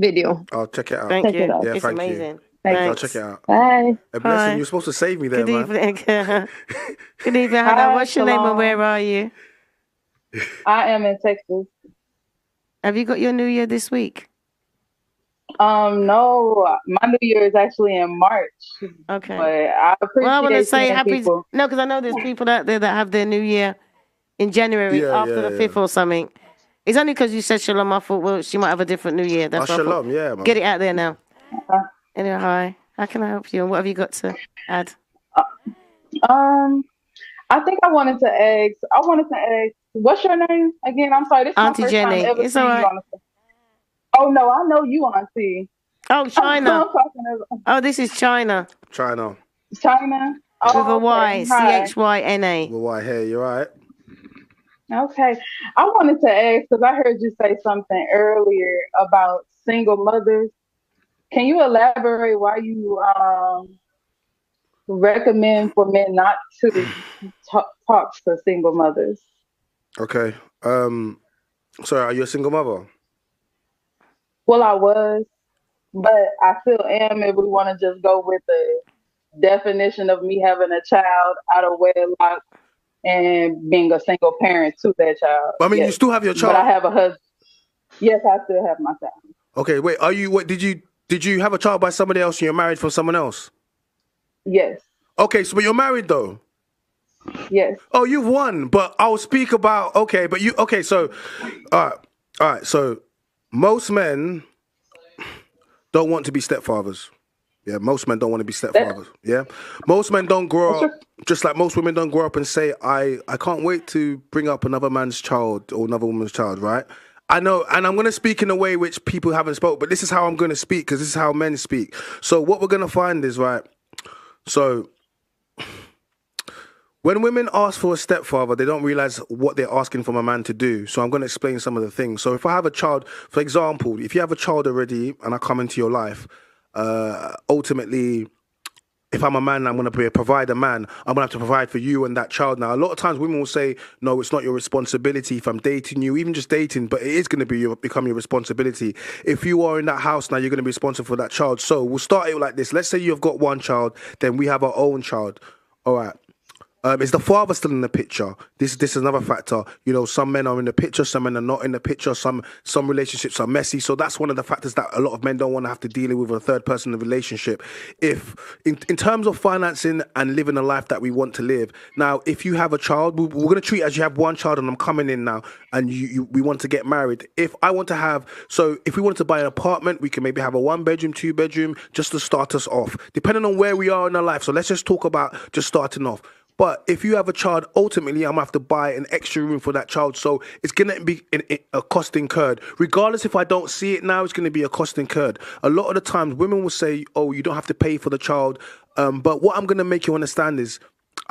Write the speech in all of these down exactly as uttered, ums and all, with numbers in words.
video. I'll check it out. Thank check you. It out. Yeah, it's thank amazing. You. Thanks. I'll check it out. Bye. A blessing. Hi. You're supposed to save me there, good man. Evening. Good evening, Hannah. What's your Shalom. Name and where are you? I am in Texas. Have you got your New Year this week? Um, no, my New Year is actually in March. Okay. But I appreciate well, I want to say happy. People. No, because I know there's people out there that have their New Year in January yeah, after yeah, the yeah. fifth or something. It's only because you said Shalom. I thought, well, she might have a different New Year. That's oh, Shalom, yeah. Man. Get it out there now. Uh-huh. Anyway, hi. How can I help you? And what have you got to add? Uh, um, I think I wanted to ask. I wanted to ask. What's your name again? I'm sorry. This is Auntie Jenny. It's all right. Oh no, I know you, Auntie. Oh, China. Oh, this is China. China. China. Oh, with a Y, C H Y N A. With a Y hair. You're right. Okay, I wanted to ask because I heard you say something earlier about single mothers. Can you elaborate why you um, recommend for men not to talk to single mothers? Okay. Um, so are you a single mother? Well, I was, but I still am if we want to just go with the definition of me having a child out of wedlock and being a single parent to that child. I mean, yes. You still have your child? But I have a husband. Yes, I still have my child. Okay, wait, are you, what did you... Did you have a child by somebody else and you're married for someone else? Yes. Okay, so but you're married though? Yes. Oh, you've won, but I'll speak about, okay, but you, okay, so, all right, all right, so most men don't want to be stepfathers. Yeah, most men don't want to be stepfathers, yeah? Most men don't grow up, just like most women don't grow up and say, I, I can't wait to bring up another man's child or another woman's child, right? I know, and I'm going to speak in a way which people haven't spoke, but this is how I'm going to speak because this is how men speak. So what we're going to find is, right, so when women ask for a stepfather, they don't realize what they're asking from a man to do. So I'm going to explain some of the things. So if I have a child, for example, if you have a child already and I come into your life, uh, ultimately... If I'm a man, I'm going to be a provider man. I'm going to have to provide for you and that child. Now, a lot of times women will say, no, it's not your responsibility if I'm dating you, even just dating, but it is going to be your, become your responsibility. If you are in that house now, you're going to be responsible for that child. So we'll start it like this. Let's say you've got one child, then we have our own child. All right. Um, is the father still in the picture? This, this is another factor. You know, some men are in the picture, some men are not in the picture, some some relationships are messy. So that's one of the factors that a lot of men don't want to have to deal with a third person in the relationship. If, in, in terms of financing and living a life that we want to live, now, if you have a child, we're, we're going to treat it as you have one child and I'm coming in now and you, you, we want to get married. If I want to have, so if we wanted to buy an apartment, we can maybe have a one bedroom, two bedroom, just to start us off, depending on where we are in our life. So let's just talk about just starting off. But if you have a child, ultimately, I'm going to have to buy an extra room for that child. So it's going to be a cost incurred. Regardless if I don't see it now, it's going to be a cost incurred. A lot of the times women will say, oh, you don't have to pay for the child. Um, but what I'm going to make you understand is,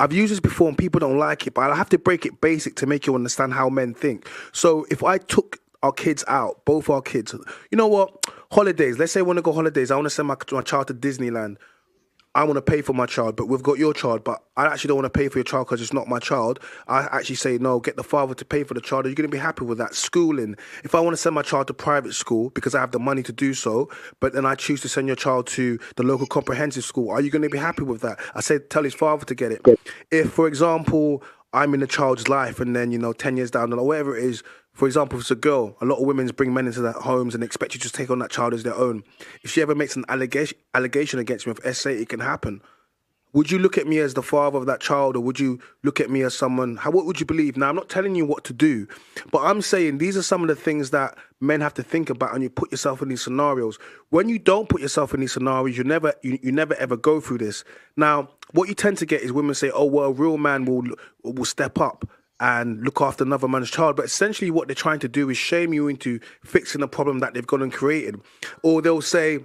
I've used this before and people don't like it, but I have to break it basic to make you understand how men think. So if I took our kids out, both our kids, you know what? Holidays. Let's say I want to go holidays. I want to send my, my child to Disneyland. I want to pay for my child, but we've got your child, but I actually don't want to pay for your child because it's not my child. I actually say, no, get the father to pay for the child. Are you going to be happy with that? Schooling. If I want to send my child to private school because I have the money to do so, but then I choose to send your child to the local comprehensive school, are you going to be happy with that? I say, tell his father to get it. If, for example, I'm in a child's life and then, you know, ten years down or whatever it is, for example, if it's a girl, a lot of women bring men into their homes and expect you to take on that child as their own. If she ever makes an allegation, allegation against me of S A, it can happen. Would you look at me as the father of that child or would you look at me as someone, how, what would you believe? Now, I'm not telling you what to do, but I'm saying these are some of the things that men have to think about and you put yourself in these scenarios. When you don't put yourself in these scenarios, you never, you, you never ever go through this. Now, what you tend to get is women say, oh, well, a real man will, will step up and look after another man's child. But essentially what they're trying to do is shame you into fixing a problem that they've gone and created. Or they'll say,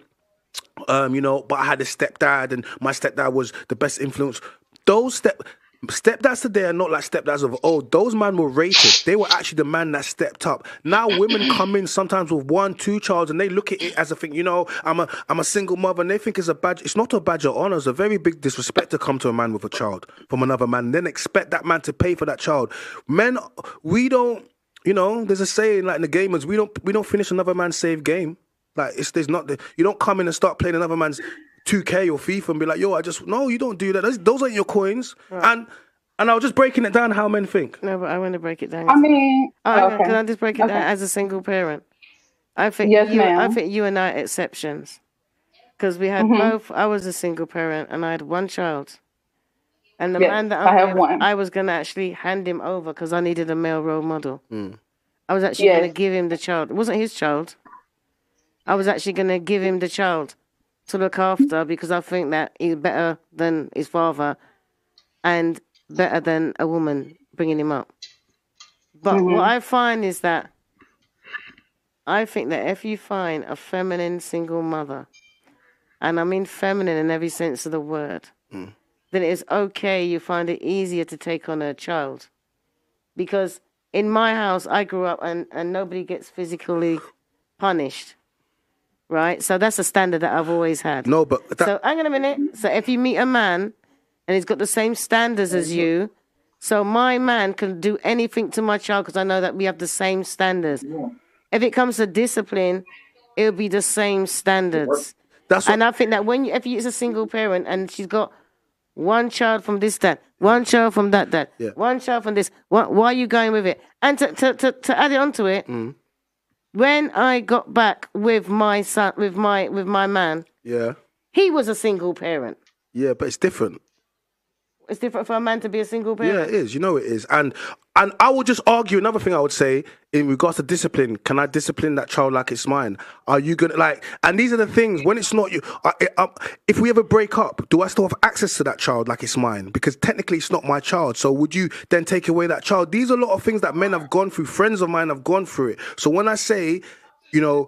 um, you know, but I had a stepdad and my stepdad was the best influence. Those step stepdads today are not like stepdads of old. Those men were rated. They were actually the man that stepped up. Now women come in sometimes with one, two childs and they look at it as a thing, you know, I'm a, I'm a single mother and they think it's a badge. It's not a badge of honor. It's a very big disrespect to come to a man with a child from another man and then expect that man to pay for that child. Men, we don't, you know, there's a saying like in the gamers, we don't, we don't finish another man's save game. Like, it's there's not the, you don't come in and start playing another man's two K or FIFA and be like, yo, I just, no, you don't do that. Those, those aren't your coins. Right. And and I was just breaking it down how men think. No, but I want to break it down. I mean, oh, okay. Can I just break it okay. down as a single parent? I think yes, you, I think you and I are exceptions, because we had mm-hmm. both. I was a single parent and I had one child, and the yes, man that I, I, had, one. I was going to actually hand him over because I needed a male role model. Mm. I was actually yes. going to give him the child. It wasn't his child. I was actually going to give him the child to look after because I think that he's better than his father and better than a woman bringing him up. But mm-hmm. what I find is that I think that if you find a feminine single mother, and I mean feminine in every sense of the word, mm. then it's okay, you find it easier to take on a child. Because in my house, I grew up and, and nobody gets physically punished, right? So that's a standard that I've always had. No, but... That... So hang on a minute. So if you meet a man and he's got the same standards as you, so my man can do anything to my child because I know that we have the same standards. Yeah. If it comes to discipline, it'll be the same standards. That's what... And I think that when you, if you, it's a single parent and she's got one child from this dad, one child from that dad, yeah. one child from this, why, why are you going with it? And to to to, to add it onto it, mm. when I got back with my son, with my with my man, yeah, he was a single parent. Yeah, but it's different. It's different for a man to be a single parent. Yeah, it is. You know it is. And and I would just argue another thing I would say in regards to discipline. Can I discipline that child like it's mine? Are you going to like... And these are the things. When it's not you... I, I, if we ever break up, do I still have access to that child like it's mine? Because technically it's not my child. So would you then take away that child? These are a lot of things that men have gone through. Friends of mine have gone through it. So when I say, you know...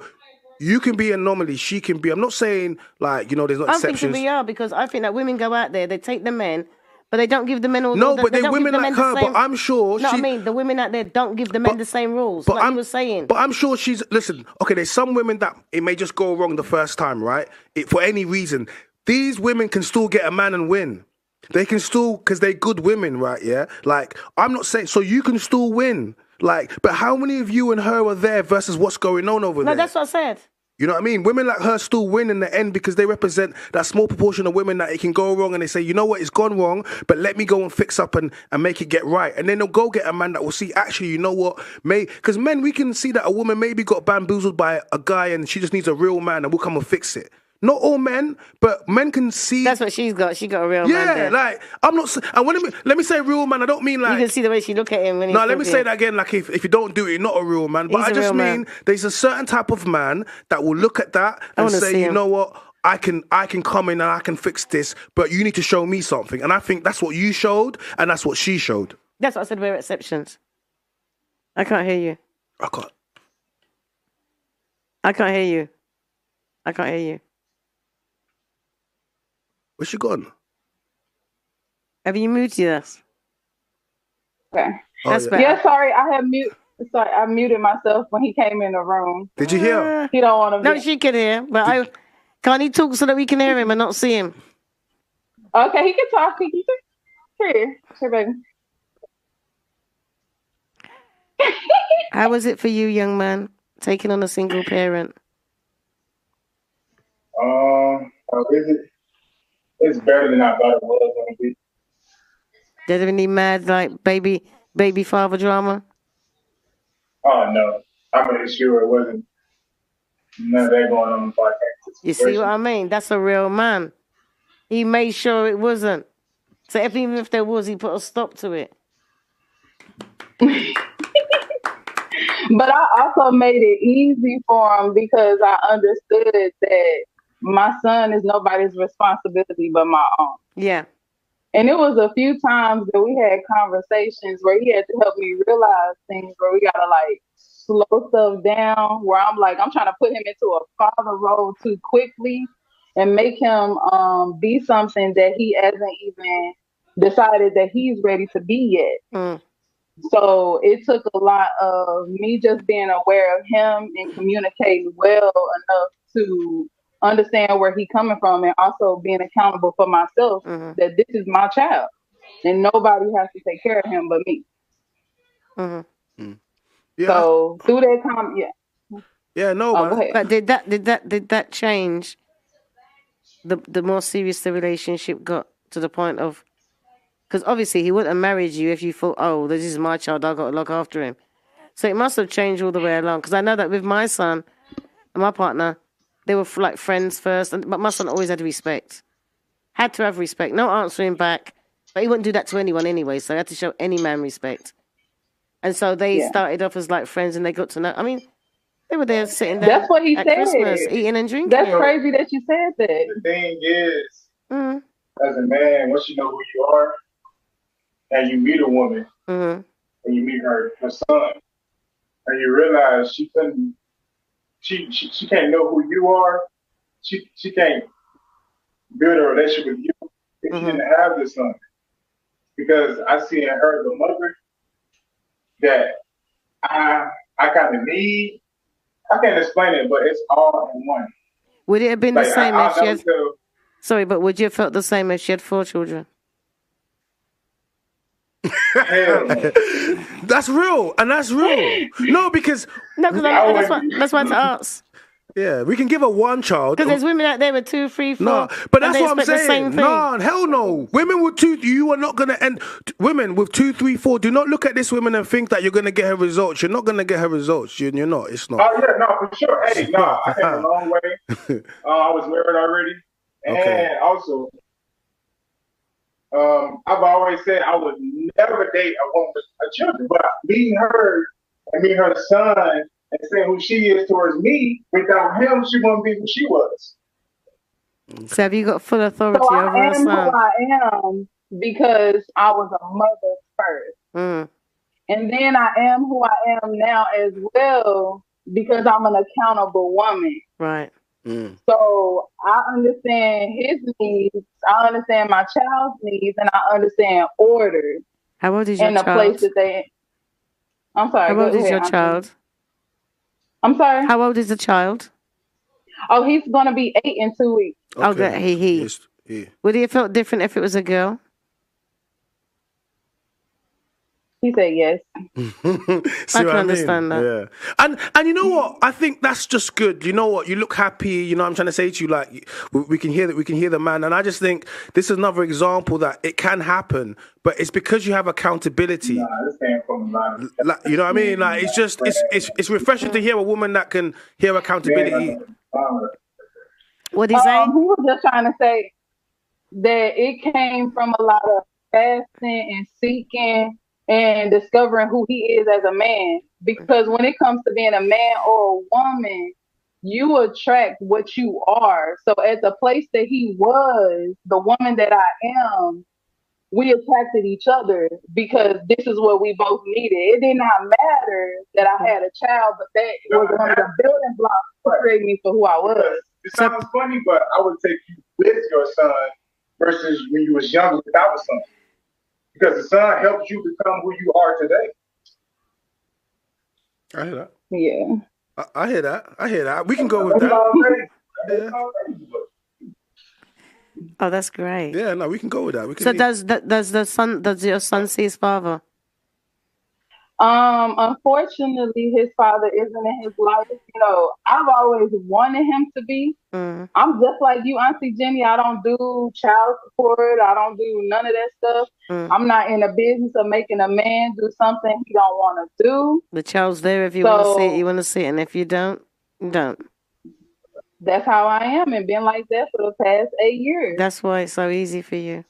You can be an anomaly, she can be... I'm not saying, like, you know, there's not I'm exceptions. I'm thinking we are, because I think that women go out there, they take the men... But they don't give the men all no, the... No, but they they're women the like her, same, but I'm sure... No, she, I mean, the women out there don't give the men but, the same rules, but like I'm, you were saying. But I'm sure she's... Listen, okay, there's some women that it may just go wrong the first time, right? It, for any reason. These women can still get a man and win. They can still... Because they're good women, right, yeah? Like, I'm not saying... So you can still win. Like, but how many of you and her are there versus what's going on over no, there? No, that's what I said. You know what I mean? Women like her still win in the end because they represent that small proportion of women that it can go wrong and they say, you know what, it's gone wrong, but let me go and fix up and, and make it get right. And then they'll go get a man that will see, actually, you know what, may because men, we can see that a woman maybe got bamboozled by a guy and she just needs a real man and we'll come and fix it. Not all men, but men can see. That's what she's got. She got a real yeah, man. Yeah, like I'm not. And when I mean, let me say real man, I don't mean like you can see the way she look at him. When no, nah, let me say that again. Like if if you don't do it, you're not a real man. But he's I just mean man. There's a certain type of man that will look at that and say, you know what, I can I can come in and I can fix this, but you need to show me something. And I think that's what you showed, and that's what she showed. That's what I said. We're exceptions. I can't hear you. I can't. I can't hear you. I can't hear you. Where's she gone? Have you muted us? Okay. Oh, That's yeah. yeah, sorry, I have mute. Sorry, I muted myself when he came in the room. Did you hear him? He don't want to. No, mute. She can hear. But Did... I can't he talk so that we can hear him and not see him. Okay, he can talk. He can talk. Here, here, baby. How was it for you, young man, taking on a single parent? Um, how is it? It's better than I thought it was going to be. Did it any mad like baby baby father drama? Oh no, I made sure it wasn't none of that going on in the podcast. You see what I mean? That's a real man. He made sure it wasn't. So if, even if there was, he put a stop to it. But I also made it easy for him because I understood that my son is nobody's responsibility but my own. Yeah. And it was a few times that we had conversations where he had to help me realize things, where we got to like slow stuff down, where I'm like, I'm trying to put him into a father role too quickly and make him um, be something that he hasn't even decided that he's ready to be yet. Mm. So it took a lot of me just being aware of him and communicating well enough to understand where he's coming from and also being accountable for myself mm-hmm. that this is my child and nobody has to take care of him but me. Mm-hmm. Mm. Yeah. So through that time, yeah. Yeah, no, oh, man. But did that did that did that change? The the more serious the relationship got to the point of, because obviously he wouldn't have married you if you thought, oh, this is my child, I've got to look after him. So it must have changed all the way along. Because I know that with my son and my partner, they were like friends first, and but my son always had respect. Had to have respect, no answering back. But he wouldn't do that to anyone anyway, so he had to show any man respect. And so they yeah. started off as like friends, and they got to know. I mean, they were there sitting there. That's what he at said. Christmas, eating and drinking. That's crazy that you said that. The thing is, mm-hmm. as a man, once you know who you are, and you meet a woman, mm-hmm. and you meet her, her son, and you realize she couldn't, she she, she can't know who you are. She she can't build a relationship with you if mm-hmm. you didn't have this son. Because I see in her the mother that I I kind of need. I can't explain it, but it's all in one. Would it have been like, the same I, if I she had? Too. Sorry, but would you have felt the same if she had four children? That's real, and that's real. No, because no, because that's why that's why to ask. Yeah, we can give her one child. Because there's women out there with two, three, four. No, but that's what I'm saying. No, hell no. Women with two, you are not going to end. Women with two, three, four, do not look at this woman and think that you're going to get her results. You're not going to get her results. You're, you're not. It's not. Oh, yeah, no, for sure. Hey, no, I came a long way. Uh, I was married already. And okay. also, um, I've always said I would never date a woman with a children. But meeting her and meeting her son, and saying who she is towards me, without him, she wouldn't be who she was. So have you got full authority so over her son? I am because I was a mother first. Mm. And then I am who I am now as well because I'm an accountable woman. Right. Mm. So I understand his needs. I understand my child's needs, and I understand order. How old is your and child? And the place that they... I'm sorry. How old is ahead, your I'm child? Sorry. I'm sorry. How old is the child? Oh, he's gonna be eight in two weeks. Okay, okay. he he. Yes. he. Would he have felt different if it was a girl? He said yes. I can I understand mean? that. Yeah, and and you know what? I think that's just good. You know what? You look happy. You know what I'm trying to say to you, like we, we can hear that. We can hear the man, and I just think this is another example that it can happen, but it's because you have accountability. Nah, this came from the like, you know what I mean? Like it's just it's it's it's refreshing to hear a woman that can hear accountability. What is that? Um, he was just trying to say that it came from a lot of fasting and seeking. And discovering who he is as a man, because when it comes to being a man or a woman, you attract what you are. So at the place that he was, the woman that I am, we attracted each other because this is what we both needed. It did not matter that I had a child, but that was one of the building blocks to create me for who I was. It sounds funny, but I would take you with your son versus when you was younger without a son. Because the son helps you become who you are today. I hear that. Yeah. I, I hear that. I hear that. We can go with that. Yeah. Oh, that's great. Yeah, no, we can go with that. We can so leave. does that does the son does your son see his father? Um, unfortunately, his father isn't in his life. You know, I've always wanted him to be. Mm. I'm just like you, Auntie Jenny. I don't do child support. I don't do none of that stuff. Mm. I'm not in the business of making a man do something he don't want to do. The child's there if you so, want to see it. You want to see it, and if you don't, you don't. That's how I am, and been like that for the past eight years. That's why it's so easy for you.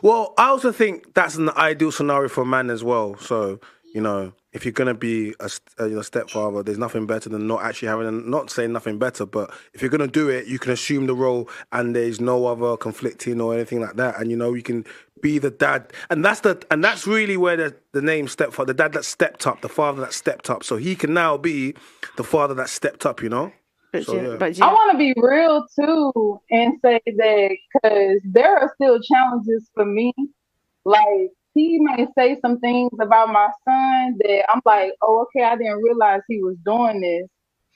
Well, I also think that's an ideal scenario for a man as well. So, you know, if you're going to be a, a you know, stepfather, there's nothing better than not actually having, a, not saying nothing better, but if you're going to do it, you can assume the role and there's no other conflicting or anything like that. And, you know, you can be the dad. And that's the and that's really where the, the name stepfather, the dad that stepped up, the father that stepped up. So he can now be the father that stepped up, you know. But so, you, yeah. but you, I want to be real too and say that because there are still challenges for me. Like he may say some things about my son that I'm like, oh, okay, I didn't realize he was doing this,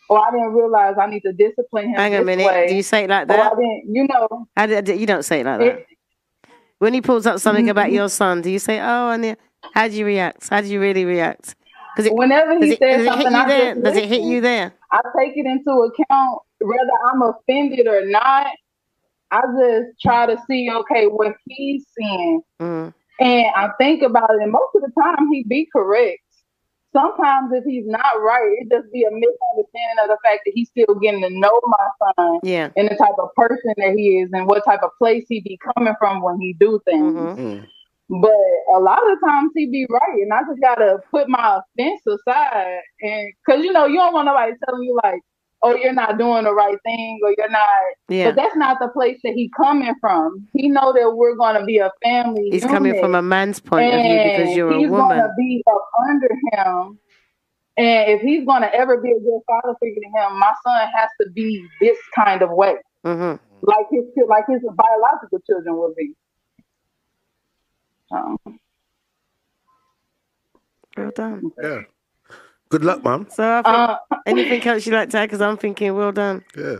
or I didn't realize I need to discipline him. Hang this a minute, way. do you say it like that? Or I didn't, you know, I did, you don't say it like that. It, when he pulls up something mm-hmm. about your son, do you say, oh, and how do you react? How do you really react? It, Whenever he it, says something, I just does it hit you there? I take it into account, whether I'm offended or not. I just try to see, okay, what he's seeing. Mm. And I think about it, and most of the time he be correct. Sometimes if he's not right, it just be a misunderstanding of the fact that he's still getting to know my son yeah. and the type of person that he is and what type of place he be coming from when he do things. Mm-hmm. But a lot of times he be right, and I just got to put my offense aside. And because, you know, you don't want nobody telling you like, oh, you're not doing the right thing, or you're not. Yeah. But that's not the place that he coming from. He know that we're going to be a family. He's unit, coming from a man's point of view because you're a woman. He's going to be up under him. And if he's going to ever be a good father figure to him, my son has to be this kind of way. Mm-hmm. Like his like his biological children would be. Um, well done. Yeah. Good luck, Mom. So, I think, uh, anything else you like to add? Because I'm thinking, well done. Yeah.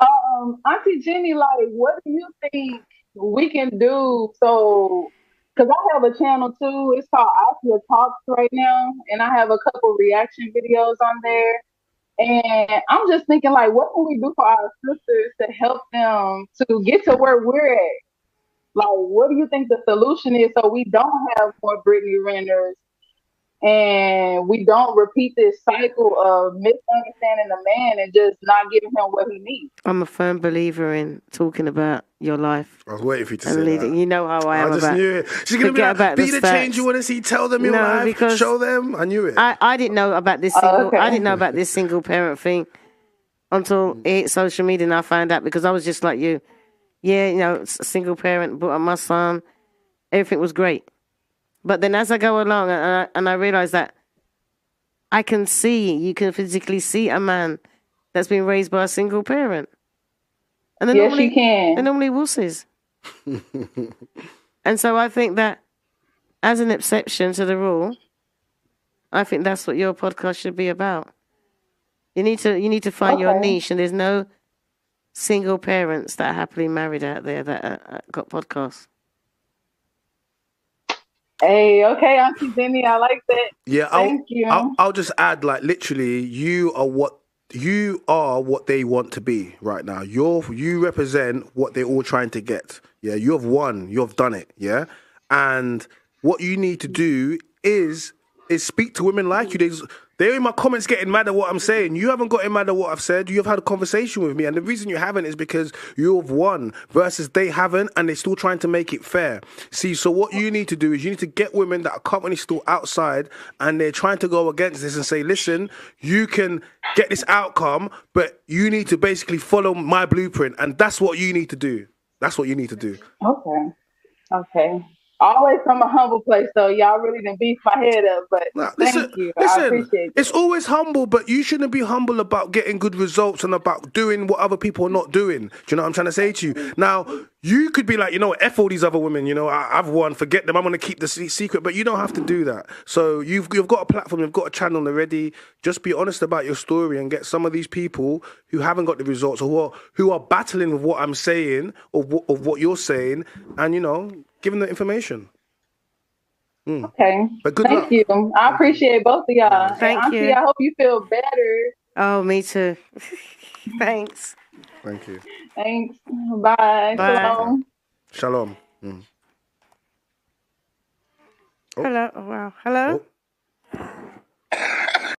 Um, Auntie Jenny, like, what do you think we can do? So, because I have a channel too. It's called Afia Talks right now, and I have a couple reaction videos on there. And I'm just thinking, like, what can we do for our sisters to help them to get to where we're at? Like, what do you think the solution is so we don't have more Brittany Renners? And we don't repeat this cycle of misunderstanding the man and just not giving him what he needs. I'm a firm believer in talking about your life. I was waiting for you to say leading. That. You know how I am I just about. Knew it. She's gonna be, like, about be the, the change you want to see. Tell them your no, life. Because show them. I knew it. I, I didn't know about this. Single, oh, okay. I didn't know about this single parent thing until it hit social media, and I found out because I was just like you. Yeah, you know, single parent, but my son, everything was great. But then as I go along, and I, and I realize that I can see, you can physically see a man that's been raised by a single parent. And they're yes, normally, you can. They're normally wusses. And so I think that as an exception to the rule, I think that's what your podcast should be about. You need to, you need to find okay. your niche, and there's no single parents that are happily married out there that are, got podcasts. Hey, okay, Auntie Jenny, I like that. Yeah, thank I'll, you. I'll, I'll just add, like, literally, you are what you are what they want to be right now. You're you represent what they're all trying to get. Yeah, you have won. You have done it. Yeah, and what you need to do is is speak to women like you. They, they're in my comments getting mad at what I'm saying. You haven't gotten mad at what I've said. You've had a conversation with me, and the reason you haven't is because you've won versus they haven't, and they're still trying to make it fair. See, so what you need to do is you need to get women that are currently still outside, and they're trying to go against this and say, listen, you can get this outcome, but you need to basically follow my blueprint, and that's what you need to do. That's what you need to do. Okay. Okay. Always from a humble place, though. Y'all really didn't beef my head up, but nah, thank listen, you. Listen, I appreciate it. It's always humble, but you shouldn't be humble about getting good results and about doing what other people are not doing. Do you know what I'm trying to say to you? Now, you could be like, you know, F all these other women. You know, I, I've won. Forget them. I'm going to keep the secret. But you don't have to do that. So you've, you've got a platform. You've got a channel already. Just be honest about your story and get some of these people who haven't got the results or who are, who are battling with what I'm saying or w of what you're saying and, you know, give them the information. Mm. Okay. But good Thank luck. you. I appreciate both of y'all. Thank Auntie, you. I hope you feel better. Oh, me too. Thanks. Thank you. Thanks. Bye. Bye. Shalom. Shalom. Mm. Oh. Hello. Oh, wow. Hello. Oh.